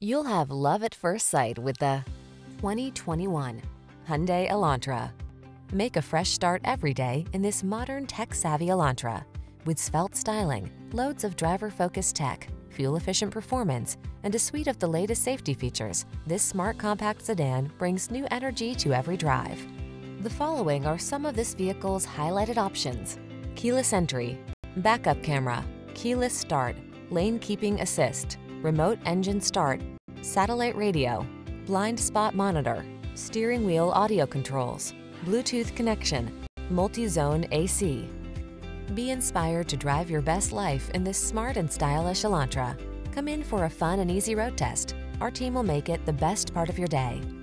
You'll have love at first sight with the 2021 Hyundai Elantra. Make a fresh start every day in this modern tech-savvy Elantra. With svelte styling, loads of driver-focused tech, fuel-efficient performance, and a suite of the latest safety features, this smart compact sedan brings new energy to every drive. The following are some of this vehicle's highlighted options: keyless entry, backup camera, keyless start, lane keeping assist, remote engine start, satellite radio, blind spot monitor, steering wheel audio controls, Bluetooth connection, multi-zone AC. Be inspired to drive your best life in this smart and stylish Elantra. Come in for a fun and easy road test. Our team will make it the best part of your day.